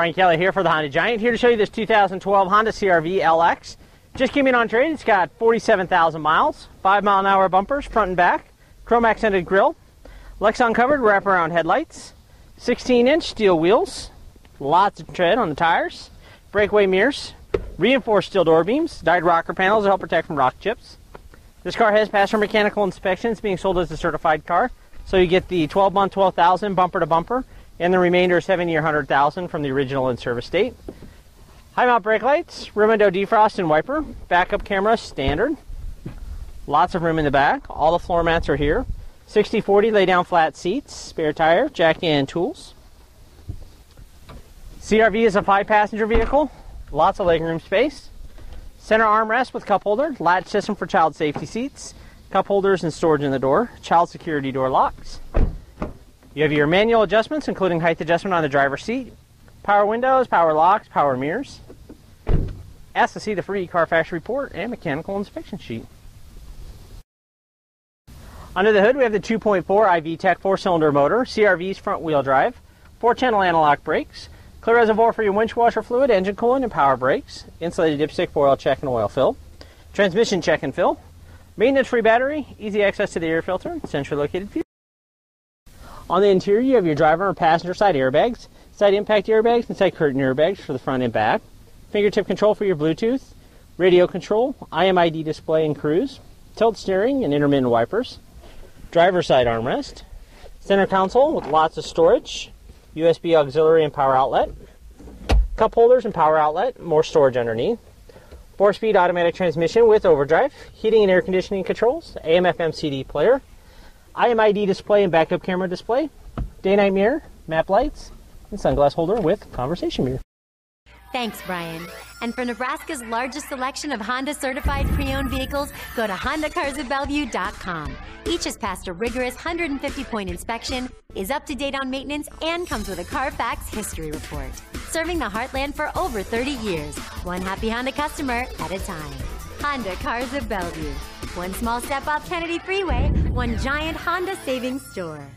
Brian Kelly here for the Honda Giant, here to show you this 2012 Honda CR-V LX. Just came in on trade. It's got 47,000 miles, 5-mile-an-hour bumpers, front and back, chrome accented grille, Lexan covered wraparound headlights, 16-inch steel wheels, lots of tread on the tires, breakaway mirrors, reinforced steel door beams, dyed rocker panels to help protect from rock chips. This car has passed for mechanical inspection. It's being sold as a certified car, so you get the 12-month 12,000 bumper to bumper, and the remainder 7-year 100,000 from the original in-service date. High mount brake lights, rear window defrost and wiper, backup camera standard. Lots of room in the back. All the floor mats are here. 60/40 lay down flat seats, spare tire, jack and tools. CR-V is a 5-passenger vehicle. Lots of legroom space. Center armrest with cup holder, latch system for child safety seats, cup holders and storage in the door, child security door locks. You have your manual adjustments, including height adjustment on the driver's seat, power windows, power locks, power mirrors. Ask to see the free CARFAX report and mechanical inspection sheet. Under the hood, we have the 2.4 i-VTEC 4-cylinder motor, CR-V's front-wheel drive, 4-channel analog brakes, clear reservoir for your winch washer fluid, engine coolant, and power brakes, insulated dipstick for oil check and oil fill, transmission check and fill, maintenance-free battery, easy access to the air filter, and centrally located fuel. On the interior, you have your driver and passenger side airbags, side impact airbags, and side curtain airbags for the front and back, fingertip control for your Bluetooth, radio control, IMID display and cruise, tilt steering and intermittent wipers, driver side armrest, center console with lots of storage, USB auxiliary and power outlet, cup holders and power outlet, more storage underneath, 4-speed automatic transmission with overdrive, heating and air conditioning controls, AM/FM CD player, IMID display and backup camera display, day-night mirror, map lights, and sunglass holder with conversation mirror. Thanks, Brian. And for Nebraska's largest selection of Honda-certified pre-owned vehicles, go to hondacarsofbellevue.com. Each has passed a rigorous 150-point inspection, is up to date on maintenance, and comes with a CARFAX history report. Serving the heartland for over 30 years, one happy Honda customer at a time. Honda Cars of Bellevue. One small step off Kennedy Freeway, one giant Honda savings store.